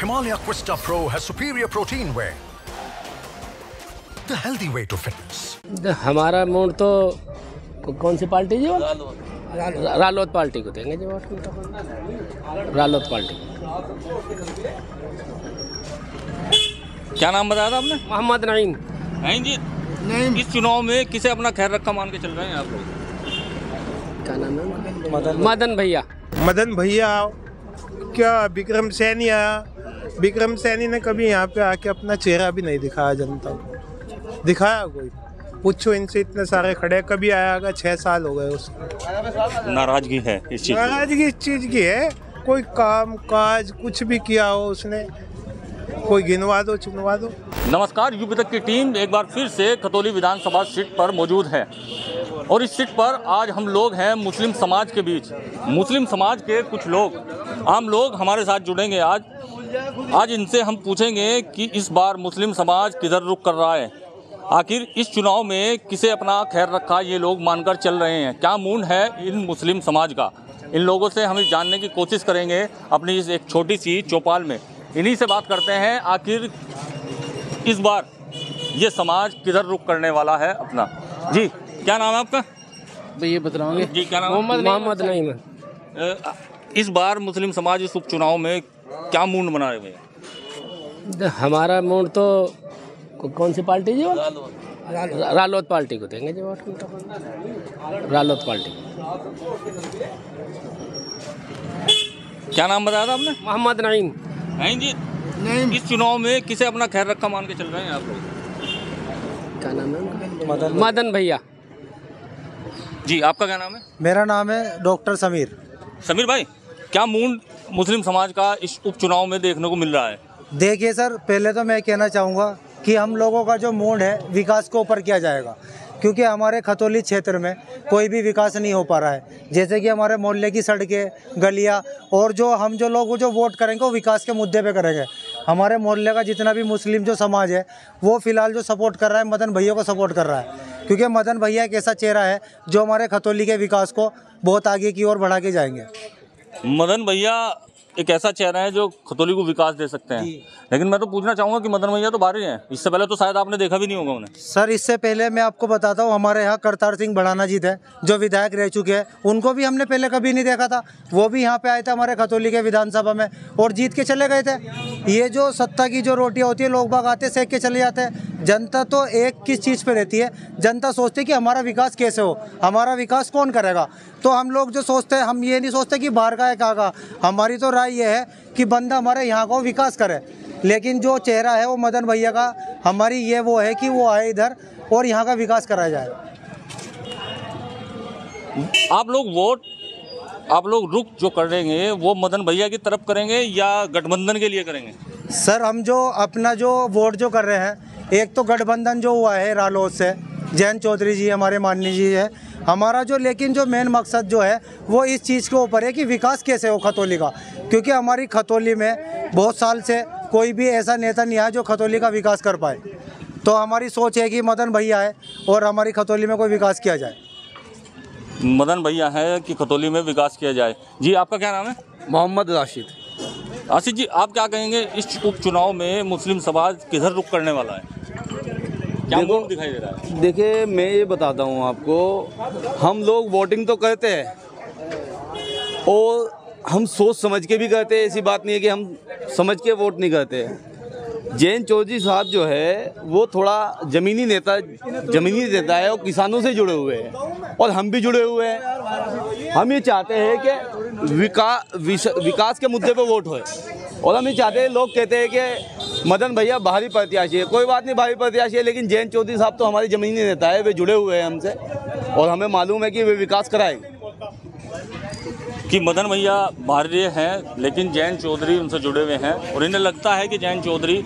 Himalaya Quest Pro has superior protein whey, the healthy way to fitness. हमारा mode तो कौन सी party जी? रालोद पार्टी को देंगे जी वोट। रालोद पार्टी। क्या नाम बताया था आपने? मोहम्मद नईम। नईम जी, नईम, इस चुनाव में किसे अपना खैर रखा मान के चल रहे हैं आप लोग? क्या नाम है? मदन भैया। मदन भैया क्या? विक्रम सैनिया। विक्रम सैनी ने कभी यहाँ पे आके अपना चेहरा भी नहीं दिखाया जनता को। दिखाया कोई? पूछो इनसे, इतने सारे खड़े, कभी आया होगा? 6 साल हो गए उसको। नाराजगी है इस चीज़ की। नाराजगी इस चीज़ की है, कोई काम काज कुछ भी किया हो उसने, कोई गिनवा दो चुनवा दो। नमस्कार, यूपी तक की टीम एक बार फिर से खतौली विधानसभा सीट पर मौजूद है और इस सीट पर आज हम लोग हैं मुस्लिम समाज के बीच। मुस्लिम समाज के कुछ लोग, आम लोग हमारे साथ जुड़ेंगे आज इनसे हम पूछेंगे कि इस बार मुस्लिम समाज किधर रुख कर रहा है, आखिर इस चुनाव में किसे अपना खैर रखा ये लोग मानकर चल रहे हैं, क्या मूड है इन मुस्लिम समाज का। इन लोगों से हम जानने की कोशिश करेंगे अपनी इस एक छोटी सी चौपाल में। इन्हीं से बात करते हैं आखिर इस बार ये समाज किधर रुख करने वाला है अपना। जी क्या नाम है आपका? ये बता रहा हूँ जी, क्या नाम? मोहम्मद नईम। इस बार मुस्लिम समाज इस उपचुनाव में क्या मूड बना रहे हैं? हमारा मूड तो कौन सी पार्टी जी? रालोद पार्टी को देंगे जी वोट। रालोद पार्टी। क्या नाम बताया था आपने? मोहम्मद नईम। नईम जी, नईम, इस चुनाव में किसे अपना खैर रखा मान के चल रहे हैं आप लोग? क्या नाम है? मदन भैया। जी आपका क्या नाम है? मेरा नाम है डॉक्टर समीर। समीर भाई, क्या मूड मुस्लिम समाज का इस उपचुनाव में देखने को मिल रहा है? देखिए सर, पहले तो मैं कहना चाहूँगा कि हम लोगों का जो मूड है विकास को ऊपर किया जाएगा, क्योंकि हमारे खतौली क्षेत्र में कोई भी विकास नहीं हो पा रहा है। जैसे कि हमारे मोहल्ले की सड़कें, गलियाँ, और जो हम जो लोग जो वोट करेंगे वो विकास के मुद्दे पे करेंगे। हमारे मोहल्ले का जितना भी मुस्लिम जो समाज है वो फ़िलहाल जो सपोर्ट कर रहा है मदन भैया को सपोर्ट कर रहा है, क्योंकि मदन भैया एक ऐसा चेहरा है जो हमारे खतौली के विकास को बहुत आगे की ओर बढ़ा के जाएंगे। मदन भैया एक ऐसा चेहरा है जो खतौली को विकास दे सकते हैं, लेकिन मैं तो पूछना चाहूँगा कि मदन भैया तो बाहर ही हैं, इससे पहले तो शायद आपने देखा भी नहीं होगा उन्हें। सर इससे पहले मैं आपको बताता हूँ, हमारे यहाँ करतार सिंह भड़ाना जी थे जो विधायक रह चुके हैं, उनको भी हमने पहले कभी नहीं देखा था। वो भी यहाँ पे आए थे हमारे खतौली के विधानसभा में और जीत के चले गए थे। ये जो सत्ता की जो रोटियाँ होती है, लोग बाग आते सेक के चले जाते हैं। जनता तो एक किस चीज़ पे रहती है, जनता सोचती है कि हमारा विकास कैसे हो, हमारा विकास कौन करेगा। तो हम लोग जो सोचते हैं, हम ये नहीं सोचते कि बाहर का है कहाँ का। हमारी तो राय ये है कि बंदा हमारे यहाँ का विकास करे, लेकिन जो चेहरा है वो मदन भैया का, हमारी ये वो है कि वो आए इधर और यहाँ का विकास कराया जाए। आप लोग वोट, आप लोग रुख जो करेंगे वो मदन भैया की तरफ करेंगे या गठबंधन के लिए करेंगे? सर हम जो अपना जो वोट जो कर रहे हैं, एक तो गठबंधन जो हुआ है रालोद से, जयंत चौधरी जी हमारे माननीय जी है, हमारा जो लेकिन जो मेन मकसद जो है वो इस चीज़ के ऊपर है कि विकास कैसे हो खतौली का, क्योंकि हमारी खतौली में बहुत साल से कोई भी ऐसा नेता नहीं आया जो खतौली का विकास कर पाए। तो हमारी सोच है कि मदन भैया है और हमारी खतौली में कोई विकास किया जाए। मदन भैया है कि खतौली में विकास किया जाए। जी आपका क्या नाम है? मोहम्मद राशिद। आशिद जी आप क्या कहेंगे, इस उपचुनाव में मुस्लिम समाज किधर रुख करने वाला है, क्या मूड दिखाई दे रहा है? देखिए मैं ये बताता हूँ आपको, हम लोग वोटिंग तो करते हैं और हम सोच समझ के भी करते हैं, ऐसी बात नहीं है कि हम समझ के वोट नहीं करते। जयंत चौधरी साहब जो है वो थोड़ा जमीनी नेता है और किसानों से जुड़े हुए हैं और हम भी जुड़े हुए हैं। हम ये चाहते हैं कि विकास के मुद्दे पर वोट होए, और हम ये चाहते हैं, लोग कहते हैं कि मदन भैया बाहरी प्रत्याशी है, कोई बात नहीं बाहरी प्रत्याशी है, लेकिन जयंत चौधरी साहब तो हमारे जमीनी नेता है, वे जुड़े हुए हैं हमसे और हमें मालूम है कि वे विकास कराएंगे। कि मदन भैया बाहरी हैं लेकिन जयंत चौधरी उनसे जुड़े हुए हैं और इन्हें लगता है कि जयंत चौधरी,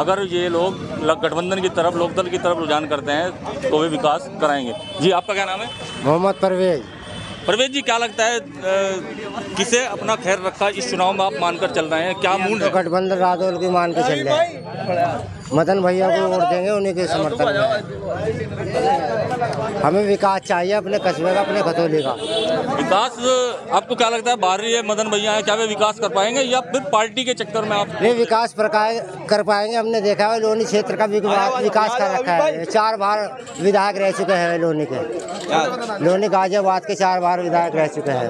अगर ये लोग गठबंधन की तरफ, लोकदल की तरफ रुझान करते हैं तो वे विकास कराएंगे। जी आपका क्या नाम है? मोहम्मद परवेज। परवेज जी क्या लगता है किसे अपना खैर रखा इस चुनाव में आप मानकर चल रहे हैं, क्या मूड है? गठबंधन रादौल की मान के चल रहे हैं। मदन भैया को वोट देंगे, उन्हीं के समर्थन में। हमें विकास चाहिए अपने कस्बे का, अपने खतौली का विकास। आपको क्या लगता है बाहरी है मदन भैया है, क्या वे विकास कर पाएंगे या फिर पार्टी के चक्कर में आप? नहीं, विकास कर पाएंगे। हमने देखा है लोनी क्षेत्र का विकास कर रखा है, 4 बार विधायक रह चुके हैं लोनी के, लोनी गाजियाबाद के 4 बार विधायक रह चुके हैं।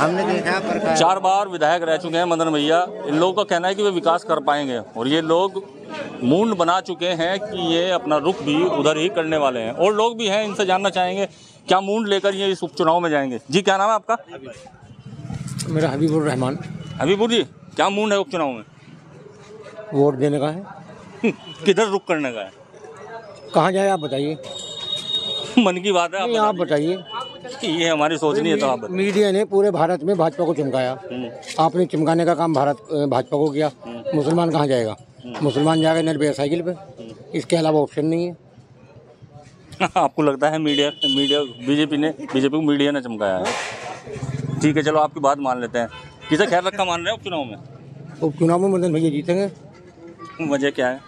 हमने देखा है 4 बार विधायक रह चुके हैं मदन भैया। इन लोगों का कहना है कि वे विकास कर पाएंगे और ये लोग मूड बना चुके हैं कि ये अपना रुख भी उधर ही करने वाले हैं। और लोग भी हैं, इनसे जानना चाहेंगे क्या मूड लेकर ये इस उपचुनाव में जाएंगे। जी क्या नाम है आपका? मेरा हबीबुर रहमान। हबीबुर जी क्या मूड है उपचुनाव में? वोट देने का है। किधर रुख करने का है? कहाँ जाए आप बताइए, मन की बात है आप बताइए। ये हमारी सोचनी है तो आप। मीडिया ने पूरे भारत में भाजपा को चमकाया, आपने चमकाने का काम भाजपा को किया। मुसलमान कहाँ जाएगा? मुसलमान जाकर निर्भया साइकिल पे, इसके अलावा ऑप्शन नहीं है। आपको लगता है मीडिया बीजेपी को मीडिया ने चमकाया है? ठीक है चलो आपकी बात मान लेते हैं। किसे खैर रखा मान रहे हैं उपचुनाव में? उपचुनाव में मदन भैया जीतेंगे। वजह क्या है?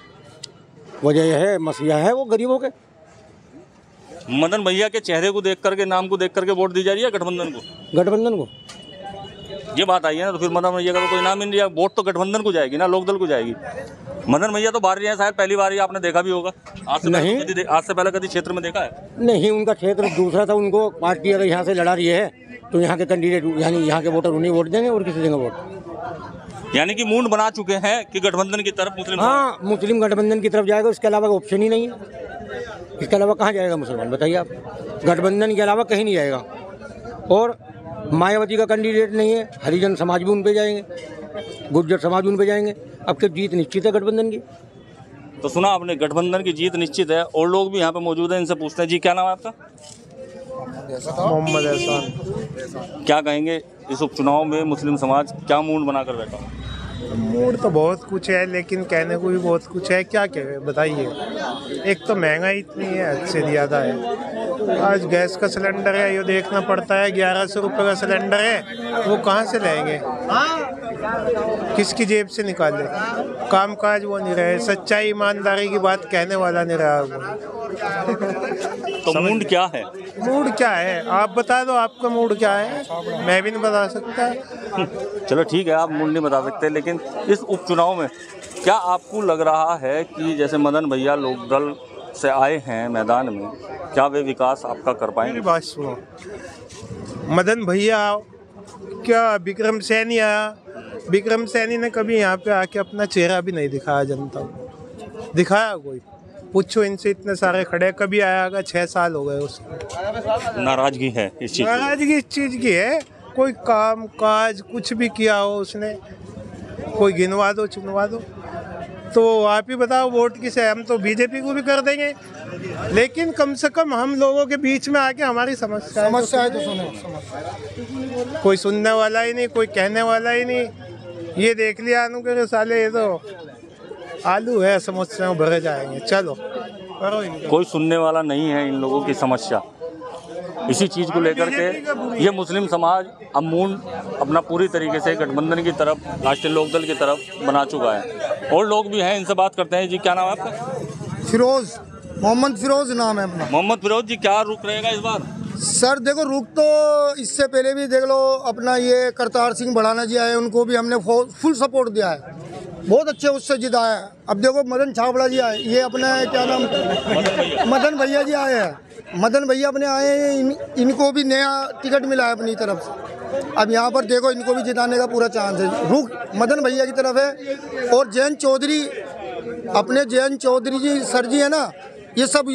वजह यह है मसीहा है वो गरीबों के। मदन भैया के चेहरे को देख करके, नाम को देख करके वोट दी जा रही है गठबंधन को। गठबंधन को ये बात आई है ना, तो फिर मदन भैया का तो कोई नाम ही नहीं है। वोट तो गठबंधन को जाएगी ना, लोकदल को जाएगी। मदन भैया तो बाहर ही है, शायद पहली बार ही आपने देखा भी होगा। आज से पहले कभी क्षेत्र में देखा है? नहीं, उनका क्षेत्र दूसरा था। उनको पार्टी अगर यहाँ से लड़ा रही है तो यहाँ के कैंडिडेट यानी यहाँ के वोटर उन्हें वोट देंगे और किसी देंगे वोट। यानी कि मूड बना चुके हैं कि गठबंधन की तरफ मुस्लिम। हाँ, मुस्लिम गठबंधन की तरफ जाएगा, उसके अलावा ऑप्शन ही नहीं है। इसके अलावा कहाँ जाएगा मुसलमान बताइए आप? गठबंधन के अलावा कहीं नहीं जाएगा। और मायावती का कैंडिडेट नहीं है, हरिजन समाज भी उन पे जाएंगे, गुर्जर समाज उन पे जाएंगे। अब तो जीत निश्चित है गठबंधन की। तो सुना आपने, गठबंधन की जीत निश्चित है। और लोग भी यहाँ पे मौजूद हैं, इनसे पूछते हैं। जी क्या नाम है आपका? मोहम्मद एहसान। क्या कहेंगे इस उपचुनाव में मुस्लिम समाज क्या मूड बनाकर बैठा? मूड तो बहुत कुछ है, लेकिन कहने को भी बहुत कुछ है। क्या कहे बताइए? एक तो महंगाई इतनी है हद से ज़्यादा है। आज गैस का सिलेंडर है ये देखना पड़ता है, 1100 रुपये का सिलेंडर है, वो कहाँ से लाएंगे? किसकी जेब से निकाले? कामकाज वो नहीं रहे, सच्चाई ईमानदारी की बात कहने वाला नहीं रहा वो। तो मूड क्या है? मूड क्या है आप बता दो, आपका मूड क्या है? मैं भी नहीं बता सकता। चलो ठीक है आप मूड नहीं बता सकते, लेकिन इस उपचुनाव में क्या आपको लग रहा है कि जैसे मदन भैया लोकदल से आए हैं मैदान में, क्या वे विकास आपका कर पाएंगे? बात सुनो, मदन भैया क्या विक्रम सैनी ने कभी यहाँ पे आके अपना चेहरा भी नहीं दिखाया जनता को। दिखाया कोई? पूछो इनसे, इतने सारे खड़े, कभी आया होगा? 6 साल हो गए उसको। नाराजगी है इस चीज़ की। नाराजगी इस चीज़ की है, कोई काम काज कुछ भी किया हो उसने, कोई गिनवा दो चुनवा दो। तो आप ही बताओ वोट किसे? हम तो बीजेपी को भी कर देंगे, लेकिन कम से कम हम लोगों के बीच में आके हमारी समस्या है तो सुनो। कोई सुनने वाला ही नहीं, कोई कहने वाला ही नहीं। ये देख लिया आलू के साले, ये तो आलू है, समस्याओं भरे जाएंगे। चलो करो इनको। कोई सुनने वाला नहीं है इन लोगों की समस्या। इसी चीज़ को लेकर के ये मुस्लिम समाज अब मूड अपना पूरी तरीके से गठबंधन की तरफ, राष्ट्रीय लोकदल की तरफ बना चुका है। और लोग भी हैं, इनसे बात करते हैं। जी क्या नाम है आपका? फिरोज, मोहम्मद फिरोज नाम है अपना। मोहम्मद फिरोज जी क्या रुख रहेगा इस बार? सर देखो रुख तो इससे पहले भी देख लो, अपना ये करतार सिंह भड़ाना जी आए, उनको भी हमने फुल सपोर्ट दिया है, बहुत अच्छे उससे जिताया है। अब देखो मदन छावड़ा जी आए, ये अपना क्या नाम, मदन भैया जी आए हैं। मदन भैया अपने आए हैं, इनको भी नया टिकट मिला है अपनी तरफ से। अब यहाँ पर देखो इनको भी जिताने का पूरा चांस है, रुख मदन भैया की तरफ है। और जयंत चौधरी, अपने जयंत चौधरी जी सर जी है ना, ये सब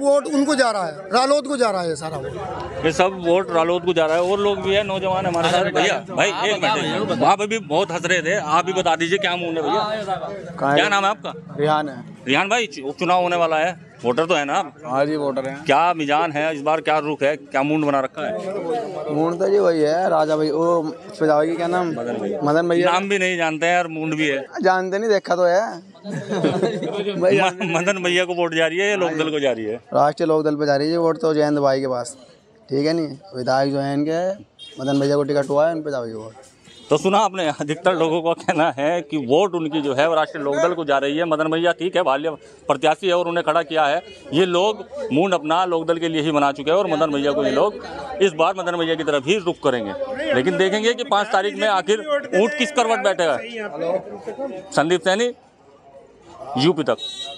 वोट उनको जा रहा है, रालोद को जा रहा है ये सारा वोट। ये सब वोट रालोद को जा रहा है। और लोग भी है नौजवान हमारे साथ। भैया भाई एक मिनट, आप भी बहुत हंस रहे थे, आप भी बता दीजिए क्या मूड है भैया? क्या नाम है आपका? रिहान है। रिहान भाई उपचुनाव होने वाला है, वोटर तो है ना आप? हाँ जी वोटर हैं। क्या मिजान है इस बार, क्या रुख है, क्या मूड बना रखा है? मूड तो जी वही है राजा भाई, वो की क्या नाम, मदन भैया। नाम भी नहीं जानते हैं और मूड भी है जानते नहीं, देखा तो है। मदन भैया को वोट जा रही है या लोकदल को जा रही है? राष्ट्रीय लोकदल पे जा रही है वोट तो जयंत भाई के पास। ठीक है, नहीं विधायक जो है इनके मदन भैया को टिकट हुआ है, उन पे जा रही है वोट। तो सुना आपने, अधिकतर लोगों का कहना है कि वोट उनकी जो है वो राष्ट्रीय लोकदल को जा रही है। मदन भैया ठीक है बाल्य प्रत्याशी है और उन्हें खड़ा किया है, ये लोग मूड अपना लोकदल के लिए ही बना चुके हैं और मदन भैया को ये लोग इस बार मदन भैया की तरफ ही रुख करेंगे। लेकिन देखेंगे कि 5 तारीख में आखिर ऊँट किस करवट बैठेगा। संदीप सैनी, यूपी तक।